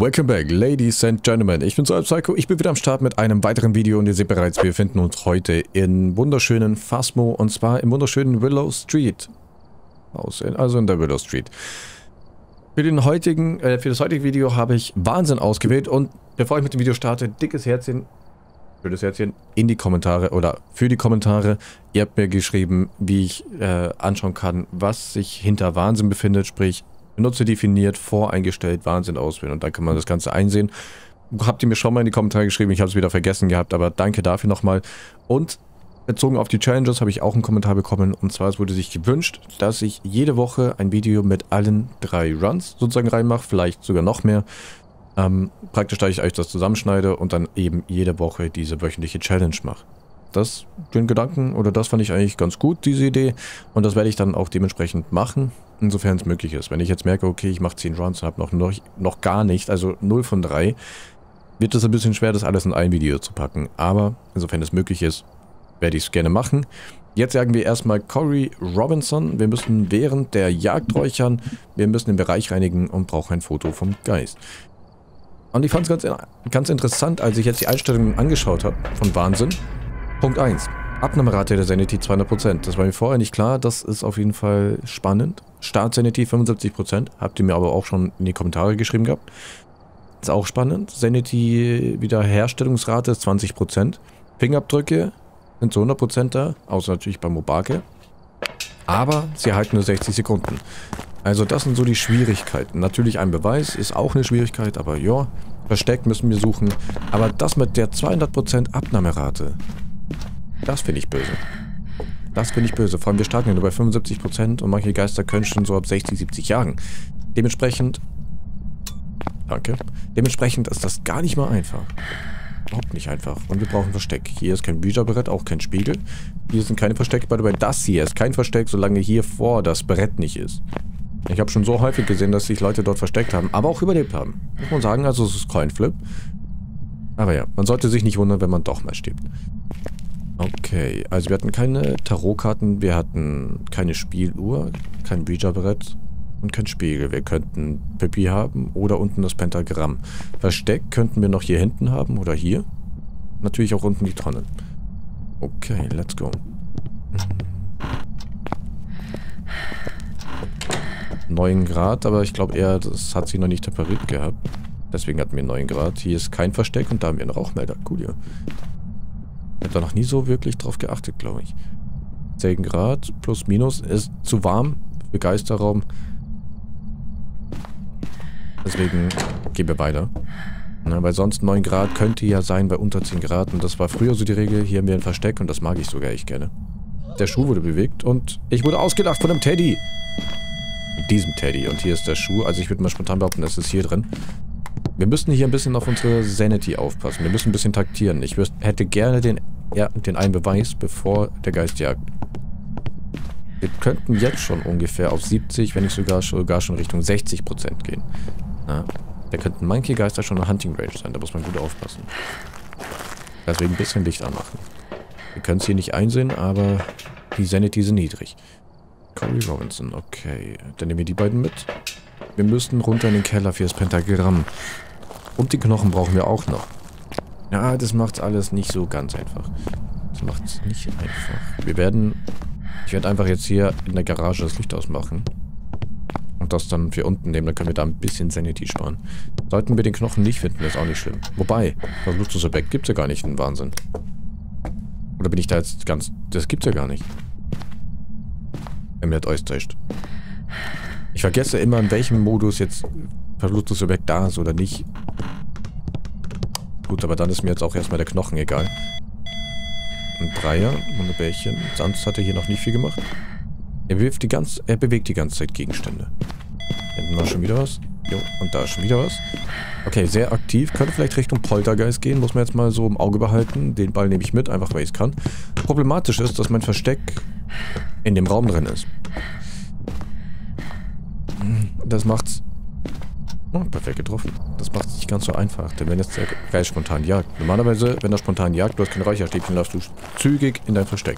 Welcome back, Ladies and Gentlemen. Ich bin Psycho, ich bin wieder am Start mit einem weiteren Video und ihr seht bereits, wir befinden uns heute in wunderschönen Fasmo und zwar im wunderschönen Willow Street. Also in der Willow Street. Für das heutige Video habe ich Wahnsinn ausgewählt und bevor ich mit dem Video starte, dickes Herzchen, schönes Herzchen in die Kommentare oder für die Kommentare. Ihr habt mir geschrieben, wie ich anschauen kann, was sich hinter Wahnsinn befindet, sprich Benutzer definiert, voreingestellt, Wahnsinn auswählen und dann kann man das Ganze einsehen. Habt ihr mir schon mal in die Kommentare geschrieben, ich habe es wieder vergessen gehabt, aber danke dafür nochmal. Und bezogen auf die Challenges habe ich auch einen Kommentar bekommen und zwar, es wurde sich gewünscht, dass ich jede Woche ein Video mit allen 3 Runs sozusagen reinmache, vielleicht sogar noch mehr. Praktisch, da ich euch das zusammenschneide und dann eben jede Woche diese wöchentliche Challenge mache. Das, den Gedanken, oder das fand ich eigentlich ganz gut, diese Idee. Und das werde ich dann auch dementsprechend machen, insofern es möglich ist. Wenn ich jetzt merke, okay, ich mache 10 Runs und habe noch gar nicht, also 0 von 3, wird es ein bisschen schwer, das alles in ein Video zu packen. Aber, insofern es möglich ist, werde ich es gerne machen. Jetzt sagen wir erstmal Corey Robinson. Wir müssen während der Jagd räuchern, wir müssen den Bereich reinigen und brauchen ein Foto vom Geist. Und ich fand es ganz interessant, als ich jetzt die Einstellungen angeschaut habe, von Wahnsinn. Punkt 1. Abnahmerate der Sanity 200%. Das war mir vorher nicht klar. Das ist auf jeden Fall spannend. Start Sanity 75%. Habt ihr mir aber auch schon in die Kommentare geschrieben gehabt. Ist auch spannend. Sanity Wiederherstellungsrate ist 20%. Fingerabdrücke sind zu 100% da. Außer natürlich bei Mobake. Aber sie erhalten nur 60 Sekunden. Also das sind so die Schwierigkeiten. Natürlich ein Beweis ist auch eine Schwierigkeit, aber ja. Versteckt müssen wir suchen. Aber das mit der 200% Abnahmerate, das finde ich böse. Das finde ich böse. Vor allem, wir starten ja nur bei 75% und manche Geister können schon so ab 60, 70 Jahren. Dementsprechend... Danke. Dementsprechend ist das gar nicht mal einfach. Überhaupt nicht einfach. Und wir brauchen Versteck. Hier ist kein Ouija-Brett, auch kein Spiegel. Hier sind keine Verstecke. By the way, das hier ist kein Versteck, solange hier vor das Brett nicht ist. Ich habe schon so häufig gesehen, dass sich Leute dort versteckt haben, aber auch überlebt haben. Muss man sagen, also es ist Coinflip. Aber ja, man sollte sich nicht wundern, wenn man doch mal stirbt. Okay, also wir hatten keine Tarotkarten, wir hatten keine Spieluhr, kein Ouija-Brett und kein Spiegel. Wir könnten Pippi haben oder unten das Pentagramm. Versteck könnten wir noch hier hinten haben oder hier. Natürlich auch unten die Tonne. Okay, let's go. 9 Grad, aber ich glaube eher, das hat sie noch nicht repariert gehabt. Deswegen hatten wir 9 Grad. Hier ist kein Versteck und da haben wir einen Rauchmelder. Cool, ja. Ich habe da noch nie so wirklich drauf geachtet, glaube ich. 10 Grad plus minus ist zu warm für Geisterraum. Deswegen gehen wir weiter. Na, weil sonst 9 Grad könnte ja sein bei unter 10 Grad. Und das war früher so die Regel. Hier haben wir ein Versteck und das mag ich sogar echt gerne. Der Schuh wurde bewegt und ich wurde ausgelacht von einem Teddy. Mit diesem Teddy. Und hier ist der Schuh. Also ich würde mal spontan behaupten, das ist hier drin. Wir müssen hier ein bisschen auf unsere Sanity aufpassen. Wir müssen ein bisschen taktieren. Ich hätte gerne den einen Beweis, bevor der Geist jagt. Wir könnten jetzt schon ungefähr auf 70, wenn nicht sogar schon Richtung 60% gehen. Na, da könnten manche Geister schon in Hunting Range sein. Da muss man gut aufpassen. Deswegen ein bisschen Licht anmachen. Wir können es hier nicht einsehen, aber die Sanity sind niedrig. Corey Robinson, okay. Dann nehmen wir die beiden mit. Wir müssen runter in den Keller für das Pentagramm. Und die Knochen brauchen wir auch noch. Ja, das macht alles nicht so ganz einfach. Das macht es nicht einfach. Ich werde einfach jetzt hier in der Garage das Licht ausmachen. Und das dann für unten nehmen. Dann können wir da ein bisschen Sanity sparen. Sollten wir den Knochen nicht finden, ist auch nicht schlimm. Wobei, das Luxus-Obake gibt es ja gar nicht, den Wahnsinn. Oder bin ich da jetzt ganz... Das gibt's ja gar nicht. Mir hat euch täuscht. Ich vergesse immer, in welchem Modus jetzt Luxus-Obake da ist oder nicht. Gut, aber dann ist mir jetzt auch erstmal der Knochen egal. Ein Dreier und ein Bärchen. Sonst hat er hier noch nicht viel gemacht. Er bewegt die ganze Zeit Gegenstände. Hinten war schon wieder was. Jo, und da ist schon wieder was. Okay, sehr aktiv. Könnte vielleicht Richtung Poltergeist gehen. Muss man jetzt mal so im Auge behalten. Den Ball nehme ich mit, einfach weil ich es kann. Problematisch ist, dass mein Versteck in dem Raum drin ist. Das macht's... Oh, perfekt getroffen. Das macht es nicht ganz so einfach, denn wenn jetzt der Geist spontan jagt. Normalerweise, wenn er spontan jagt, du hast kein Räucherstäbchen, läufst du zügig in dein Versteck.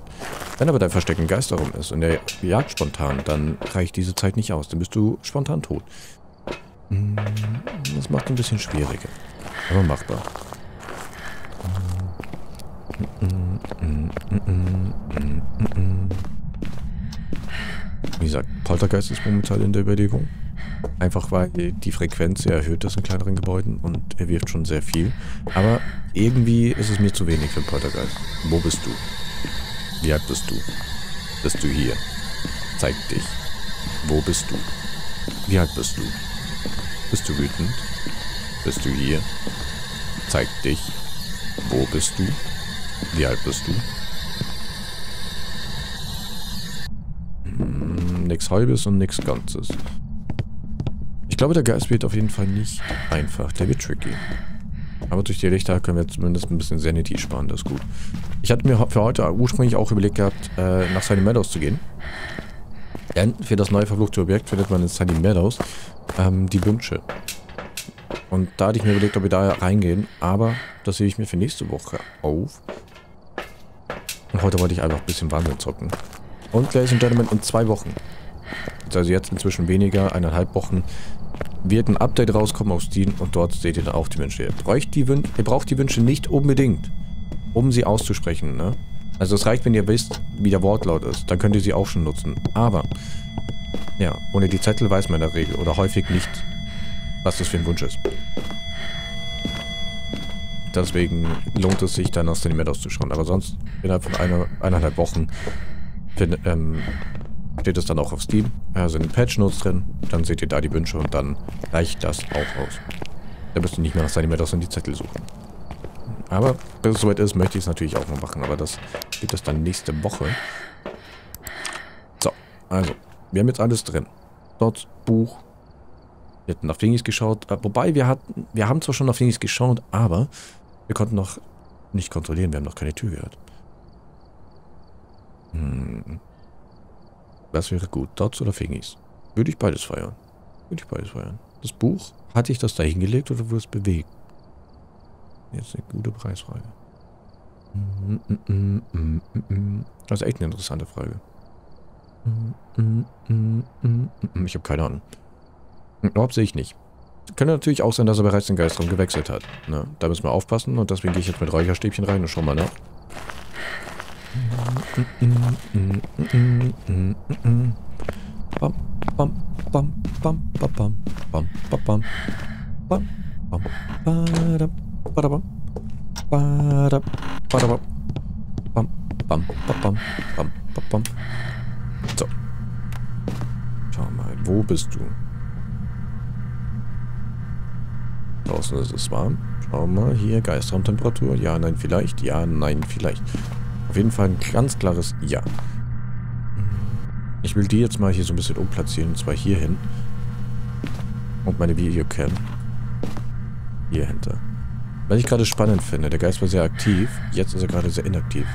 Wenn aber dein Versteck ein Geist darum ist und er jagt spontan, dann reicht diese Zeit nicht aus. Dann bist du spontan tot. Das macht ein bisschen schwieriger. Aber machbar. Wie gesagt, Poltergeist ist momentan in der Überlegung. Einfach weil die Frequenz sehr erhöht ist in kleineren Gebäuden und er wirft schon sehr viel. Aber irgendwie ist es mir zu wenig für den Poltergeist. Wo bist du? Wie alt bist du? Bist du hier? Zeig dich. Wo bist du? Wie alt bist du? Bist du wütend? Bist du hier? Zeig dich. Wo bist du? Wie alt bist du? Nix Halbes und nix Ganzes. Ich glaube, der Geist wird auf jeden Fall nicht einfach. Der wird tricky. Aber durch die Lichter können wir zumindest ein bisschen Sanity sparen, das ist gut. Ich hatte mir für heute ursprünglich auch überlegt gehabt, nach Sunny Meadows zu gehen. Denn für das neue verfluchte Objekt findet man in Sunny Meadows die Wünsche. Und da hatte ich mir überlegt, ob wir da reingehen, aber das hebe ich mir für nächste Woche auf. Und heute wollte ich einfach ein bisschen Wahnsinn zocken. Und Ladies and Gentlemen, in 2 Wochen, also jetzt inzwischen weniger, 1,5 Wochen, wird ein Update rauskommen auf Steam und dort seht ihr dann auch die Wünsche. Ihr braucht die Wünsche nicht unbedingt, um sie auszusprechen, ne? Also es reicht, wenn ihr wisst, wie der Wortlaut ist, dann könnt ihr sie auch schon nutzen. Aber, ja, ohne die Zettel weiß man in der Regel oder häufig nicht, was das für ein Wunsch ist. Deswegen lohnt es sich dann aus dem Netz auszuschauen. Aber sonst, innerhalb von 1,5 Wochen steht es dann auch auf Steam. Da sind Patch-Notes drin, dann seht ihr da die Wünsche und dann reicht das auch aus. Da müsst ihr nicht mehr nach Sunny Meadows in die Zettel suchen. Aber bis es soweit ist, möchte ich es natürlich auch noch machen, aber das gibt es dann nächste Woche. So, also, wir haben jetzt alles drin. Dort, Buch. Wir hatten nach Dingis geschaut, wobei wir haben zwar schon nach Dingis geschaut, aber wir konnten noch nicht kontrollieren, wir haben noch keine Tür gehört. Das wäre gut. Dots oder Fingis? Würde ich beides feiern. Würde ich beides feiern. Das Buch, hatte ich das da hingelegt oder wurde es bewegt? Jetzt eine gute Preisfrage. Das ist echt eine interessante Frage. Ich habe keine Ahnung. Überhaupt sehe ich nicht. Könnte natürlich auch sein, dass er bereits den Geistraum gewechselt hat. Na, da müssen wir aufpassen und deswegen gehe ich jetzt mit Räucherstäbchen rein und schau mal nach. So. Schau mal, wo bist du? Draußen ist es warm. Schau mal, hier Geistraumtemperatur. Ja, nein, vielleicht. Ja, nein, vielleicht. Auf jeden Fall ein ganz klares Ja. Ich will die jetzt mal hier so ein bisschen umplatzieren, und zwar hier hin. Und meine Videocam hier hinter. Was ich gerade spannend finde, der Geist war sehr aktiv, jetzt ist er gerade sehr inaktiv.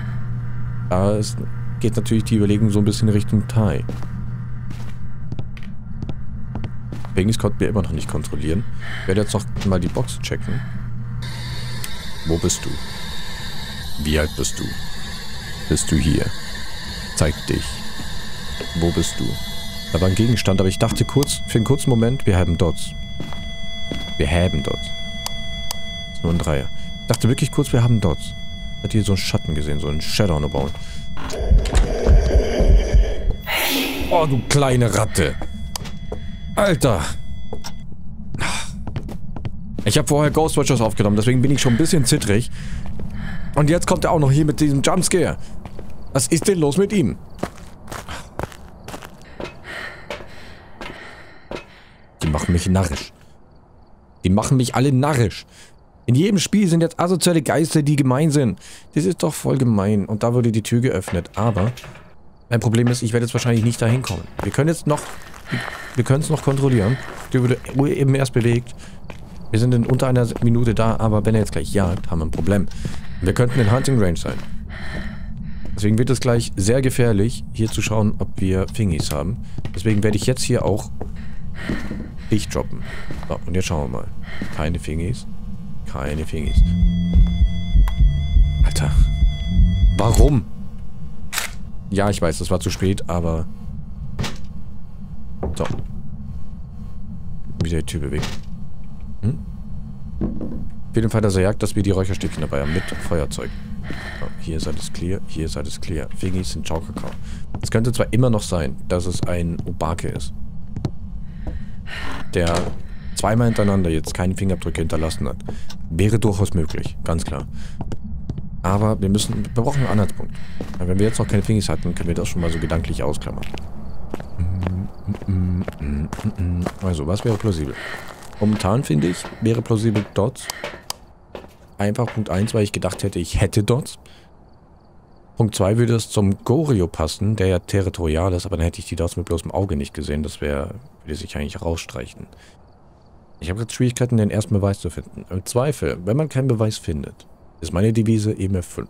Aber es geht natürlich die Überlegung so ein bisschen Richtung Tai. Pingis konnten wir immer noch nicht kontrollieren. Ich werde jetzt noch mal die Box checken. Wo bist du? Wie alt bist du? Bist du hier? Zeig dich. Wo bist du? Da war ein Gegenstand, aber ich dachte kurz, für einen kurzen Moment, wir haben Dots. Wir haben Dots. Das ist nur ein Dreier. Ich dachte wirklich kurz, wir haben Dots. Ich hatte hier so einen Schatten gesehen, so einen Shadow about. Oh, du kleine Ratte. Alter. Ich habe vorher Ghostwatchers aufgenommen, deswegen bin ich schon ein bisschen zittrig. Und jetzt kommt er auch noch hier mit diesem Jumpscare. Was ist denn los mit ihm? Die machen mich narrisch. Die machen mich alle narrisch. In jedem Spiel sind jetzt asoziale Geister, die gemein sind. Das ist doch voll gemein. Und da wurde die Tür geöffnet. Aber mein Problem ist, ich werde jetzt wahrscheinlich nicht dahin kommen. Wir können jetzt noch... Wir können es noch kontrollieren. Die wurde eben erst bewegt. Wir sind in unter einer Minute da, aber wenn er jetzt gleich jagt, haben wir ein Problem. Wir könnten in Hunting Range sein. Deswegen wird es gleich sehr gefährlich, hier zu schauen, ob wir Fingis haben. Deswegen werde ich jetzt hier auch dich droppen. So, und jetzt schauen wir mal. Keine Fingis. Keine Fingis. Alter. Warum? Ja, ich weiß, das war zu spät, aber... So. wieder die Tür bewegt. Hm? Auf jeden Fall, dass er jagt, dass wir die Räucherstäbchen dabei haben mit Feuerzeug. So, hier ist alles clear, hier ist alles clear. Fingis sind Ciao Kakao. Es könnte zwar immer noch sein, dass es ein Obake ist, der zweimal hintereinander jetzt keinen Fingerabdrücke hinterlassen hat. Wäre durchaus möglich, ganz klar. Aber wir brauchen einen Anhaltspunkt. Wenn wir jetzt noch keine Fingis hatten, können wir das schon mal so gedanklich ausklammern. Also, was wäre plausibel? Momentan, finde ich, wäre plausibel Dots. Einfach Punkt 1, weil ich gedacht hätte, ich hätte Dots. Punkt 2 würde es zum Goryo passen, der ja territorial ist, aber dann hätte ich die Dots mit bloßem Auge nicht gesehen. Das würde sich eigentlich rausstreichen. Ich habe jetzt Schwierigkeiten, den ersten Beweis zu finden. Im Zweifel, wenn man keinen Beweis findet, ist meine Devise EMF 5.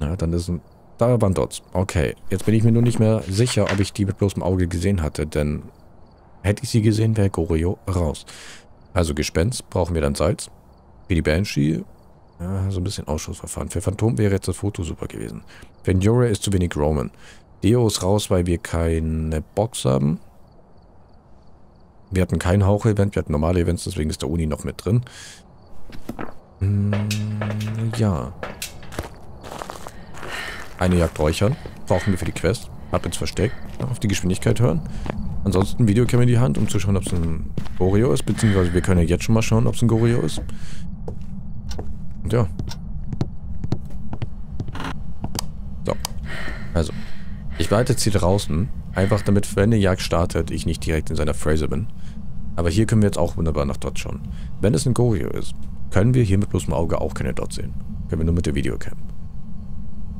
Na, dann ist ein... Da waren Dots. Okay, jetzt bin ich mir nur nicht mehr sicher, ob ich die mit bloßem Auge gesehen hatte, denn hätte ich sie gesehen, wäre Goryo raus. Also Gespenst, brauchen wir dann Salz. Für die Banshee, ja, so ein bisschen Ausschussverfahren. Für Phantom wäre jetzt das Foto super gewesen. Ventura ist zu wenig Roman. Deo ist raus, weil wir keine Box haben. Wir hatten kein Hauch-Event, wir hatten normale Events, deswegen ist der Uni noch mit drin. Ja. Eine Jagd räuchern. Brauchen wir für die Quest. Ab ins Versteck. Auf die Geschwindigkeit hören. Ansonsten Videocam in die Hand, um zu schauen, ob es ein Goryo ist. Beziehungsweise wir können ja jetzt schon mal schauen, ob es ein Goryo ist. Und ja. So. Also. Ich war jetzt hier draußen. Einfach damit, wenn eine Jagd startet, ich nicht direkt in seiner Phrase bin. Aber hier können wir jetzt auch wunderbar nach Dots schauen. Wenn es ein Goryo ist, können wir hier mit bloßem Auge auch keine Dots sehen. Können wir nur mit der Videocam.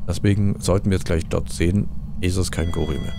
Deswegen sollten wir jetzt gleich Dots sehen, ist es kein Goryo mehr.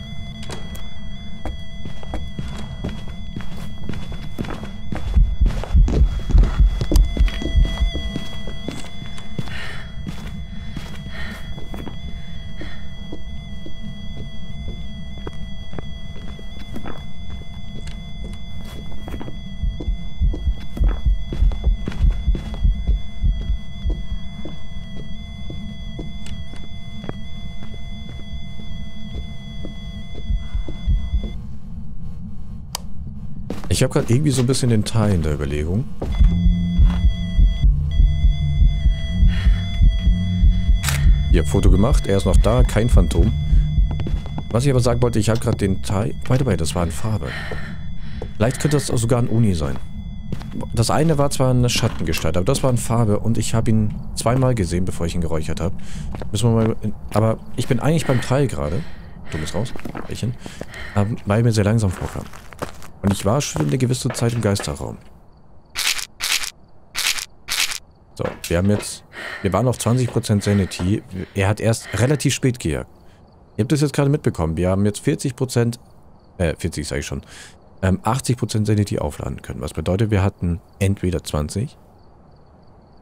Ich habe gerade irgendwie so ein bisschen den Tai in der Überlegung. Hier, Foto gemacht, er ist noch da, kein Phantom. Was ich aber sagen wollte, ich habe gerade den Tai... Weiter, das war in Farbe. Vielleicht könnte das auch sogar ein Uni sein. Das eine war zwar eine Schattengestalt, aber das war in Farbe und ich habe ihn zweimal gesehen, bevor ich ihn geräuchert habe. Müssen wir mal... Aber ich bin eigentlich beim Tai gerade. Du bist raus. Weil mir sehr langsam vorkam. Und ich war schon eine gewisse Zeit im Geisterraum. So, wir haben jetzt... Wir waren auf 20% Sanity. Er hat erst relativ spät gejagt. Ihr habt das jetzt gerade mitbekommen. Wir haben jetzt 40%... 40 sage ich schon. 80% Sanity aufladen können. Was bedeutet, wir hatten entweder 20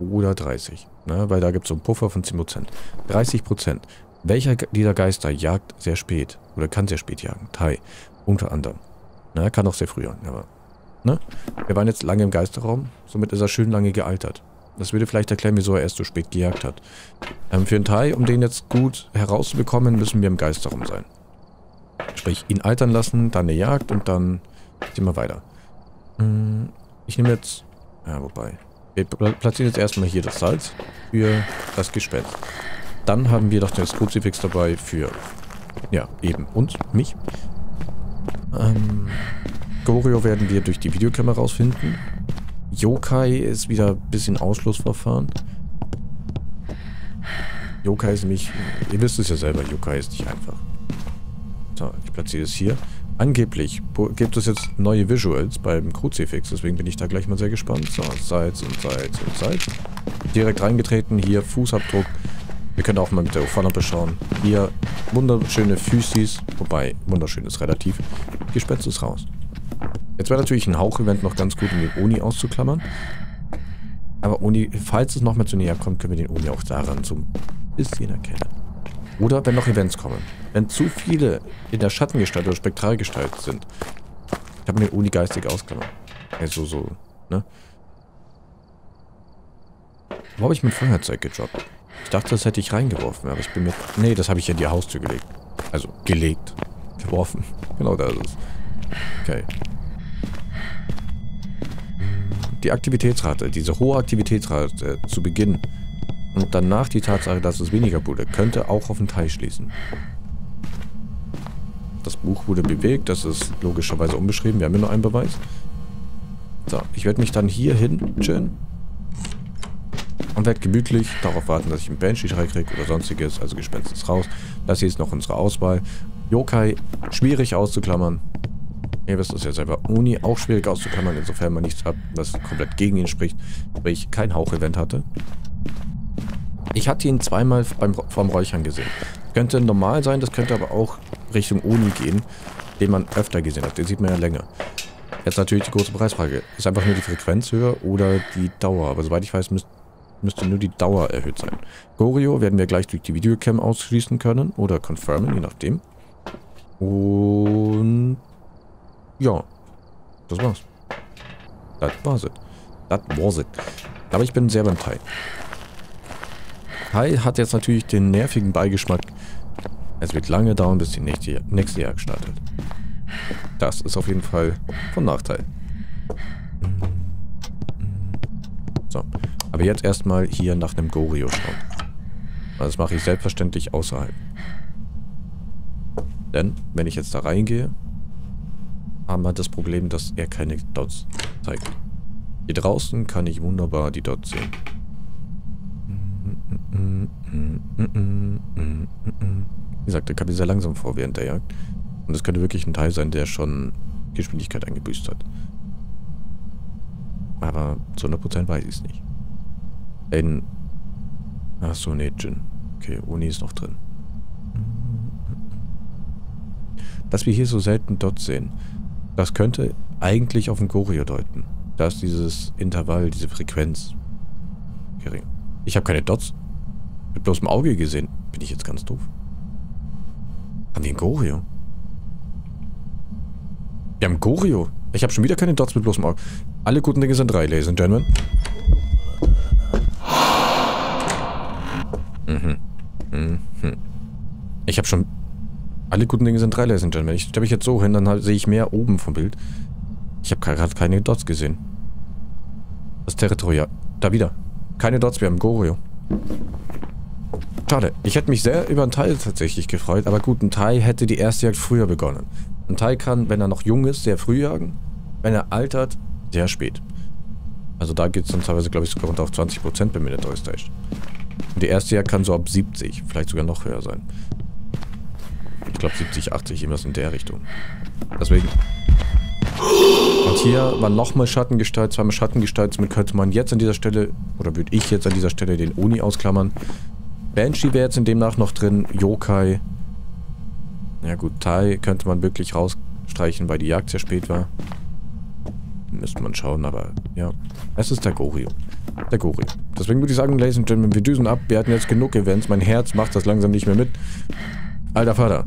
oder 30. Ne? Weil da gibt es so einen Puffer von 10%. 30%. Welcher dieser Geister jagt sehr spät? Oder kann sehr spät jagen? Tai. Unter anderem. Na, kann auch sehr früh an, aber... Ne? Wir waren jetzt lange im Geisterraum, somit ist er schön lange gealtert. Das würde vielleicht erklären, wieso er erst so spät gejagt hat. Für einen Tai, um den jetzt gut herauszubekommen, müssen wir im Geisterraum sein. Sprich, ihn altern lassen, dann eine Jagd und dann gehen wir weiter. Ich nehme jetzt... Ja, wobei... Wir platzieren jetzt erstmal hier das Salz für das Gespenst. Dann haben wir doch das Kruzifix dabei für... Ja, eben uns, mich. Goryo werden wir durch die Videokamera rausfinden. Yokai ist wieder ein bisschen Ausschlussverfahren. Yokai ist nämlich... Ihr wisst es ja selber, Yokai ist nicht einfach. So, ich platziere es hier. Angeblich gibt es jetzt neue Visuals beim Kruzifix, deswegen bin ich da gleich mal sehr gespannt. So, Salz und Salz und Salz. Direkt reingetreten, hier Fußabdruck. Wir können auch mal mit der UV-Lampe schauen. Hier wunderschöne Füßis, wobei wunderschön ist relativ. Gespenst ist raus. Jetzt wäre natürlich ein Hauch-Event noch ganz gut, um den Oni auszuklammern. Aber Oni, falls es nochmal zu näher kommt, können wir den Oni auch daran so ein bisschen erkennen. Oder wenn noch Events kommen. Wenn zu viele in der Schattengestalt oder Spektralgestalt sind. Ich habe mir den Oni geistig ausklammern. Also so, ne? Wo habe ich mein Feuerzeug gedroppt? Ich dachte, das hätte ich reingeworfen, aber ich bin mit... Nee, das habe ich ja in die Haustür gelegt. Also, gelegt. Geworfen. Genau, da ist es. Okay. die Aktivitätsrate, diese hohe Aktivitätsrate zu Beginn und danach die Tatsache, dass es weniger wurde, könnte auch auf den Tai schließen. Das Buch wurde bewegt, das ist logischerweise unbeschrieben. Wir haben ja nur einen Beweis. So, ich werde mich dann hier hin chillen und werde gemütlich darauf warten, dass ich einen Banshee-Schrei kriege oder sonstiges. Also Gespenst ist raus. Das hier ist noch unsere Auswahl. Yokai, schwierig auszuklammern. Ihr wisst es ja selber. Uni, auch schwierig auszuklammern, insofern man nichts hat, was komplett gegen ihn spricht, weil ich kein Hauch-Event hatte. Ich hatte ihn zweimal vom Räuchern gesehen. Könnte normal sein, das könnte aber auch Richtung Oni gehen, den man öfter gesehen hat. Den sieht man ja länger. Jetzt natürlich die große Preisfrage. Ist einfach nur die Frequenz höher oder die Dauer? Aber soweit ich weiß, müsste nur die Dauer erhöht sein. Goryo werden wir gleich durch die Videocam ausschließen können oder confirmen, je nachdem. Und ja, das war's. Das war's. Aber ich bin sehr beim Tai. Tai hat jetzt natürlich den nervigen Beigeschmack. Es wird lange dauern, bis die nächste Jagd startet. Das ist auf jeden Fall von Nachteil. So, aber jetzt erstmal hier nach einem Goryo schauen. Das mache ich selbstverständlich außerhalb. Denn, wenn ich jetzt da reingehe, haben wir das Problem, dass er keine Dots zeigt. Hier draußen kann ich wunderbar die Dots sehen. Wie gesagt, der kam sehr langsam vor während der Jagd. Und das könnte wirklich ein Tai sein, der schon Geschwindigkeit eingebüßt hat. Aber zu 100% weiß ich es nicht. Ein... Achso, nee, Jin. Okay, Uni ist noch drin. Dass wir hier so selten Dots sehen, das könnte eigentlich auf den Goryo deuten. Da ist dieses Intervall, diese Frequenz gering. Ich habe keine Dots. Mit bloßem Auge gesehen. Bin ich jetzt ganz doof. Haben wir einen Goryo? Wir haben einen Goryo. Ich habe schon wieder keine Dots mit bloßem Auge. Alle guten Dinge sind drei, Ladies and Gentlemen. Alle guten Dinge sind drei, Ladies and Gentlemen. Ich stelle mich jetzt so hin, dann sehe ich mehr oben vom Bild. Ich habe gerade keine Dots gesehen. Das Territorial. Da wieder. Keine Dots, wir haben einen Goryo. Schade. Ich hätte mich sehr über einen Tai tatsächlich gefreut, aber gut, ein Tai hätte die erste Jagd früher begonnen. Ein Tai kann, wenn er noch jung ist, sehr früh jagen. Wenn er altert, sehr spät. Also da geht es dann teilweise, glaube ich, sogar runter auf 20%, wenn mir das täuscht. Und die erste Jagd kann so ab 70, vielleicht sogar noch höher sein. Ich glaube 70, 80, irgendwas in der Richtung. Deswegen. Und hier war nochmal Schattengestalt, zweimal Schattengestalt. Somit könnte man jetzt an dieser Stelle, oder würde ich jetzt an dieser Stelle den Oni ausklammern. Banshee wäre jetzt in demnach noch drin. Yokai. Ja gut, Tai könnte man wirklich rausstreichen, weil die Jagd sehr spät war. Müsste man schauen, aber ja. Es ist der Goryo. Der Goryo. Deswegen würde ich sagen, Ladies and Gentlemen, wir düsen ab. Wir hatten jetzt genug Events. Mein Herz macht das langsam nicht mehr mit. Alter Vater.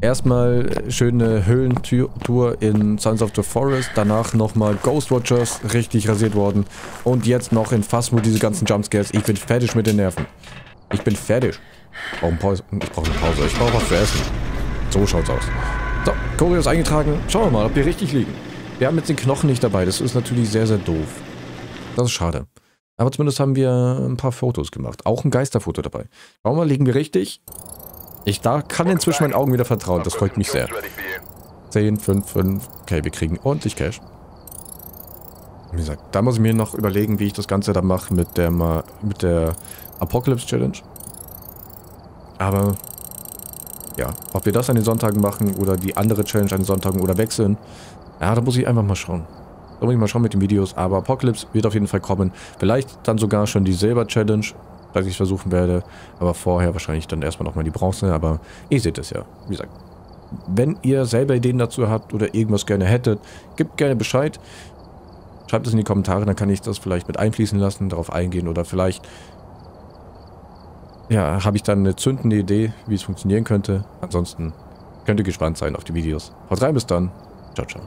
Erstmal schöne Höhlentour in Sons of the Forest, danach nochmal Ghostwatchers, richtig rasiert worden. Und jetzt noch in Fasmo diese ganzen Jumpscares. Ich bin fertig mit den Nerven. Ich bin fertig. Ich brauche eine Pause. Ich brauche was zu essen. So schaut's aus. So, Goryo ist eingetragen. Schauen wir mal, ob wir richtig liegen. Wir haben jetzt den Knochen nicht dabei. Das ist natürlich sehr, sehr doof. Das ist schade. Aber zumindest haben wir ein paar Fotos gemacht. Auch ein Geisterfoto dabei. Schauen wir mal, liegen wir richtig? Da kann inzwischen meinen Augen wieder vertrauen. Das freut mich sehr. 10, 5, 5. Okay, wir kriegen ordentlich Cash. Wie gesagt, da muss ich mir noch überlegen, wie ich das Ganze dann mache mit der Apocalypse Challenge. Aber ja, ob wir das an den Sonntagen machen oder die andere Challenge an den Sonntagen oder wechseln, ja, da muss ich einfach mal schauen. Da muss ich mal schauen mit den Videos. Aber Apocalypse wird auf jeden Fall kommen. Vielleicht dann sogar schon die Silber Challenge, dass ich versuchen werde, aber vorher wahrscheinlich dann erstmal nochmal die Bronze, aber ihr seht es ja, wie gesagt. Wenn ihr selber Ideen dazu habt oder irgendwas gerne hättet, gebt gerne Bescheid, schreibt es in die Kommentare, dann kann ich das vielleicht mit einfließen lassen, darauf eingehen oder vielleicht, ja, habe ich dann eine zündende Idee, wie es funktionieren könnte. Ansonsten könnt ihr gespannt sein auf die Videos. Haut rein, bis dann. Ciao, ciao.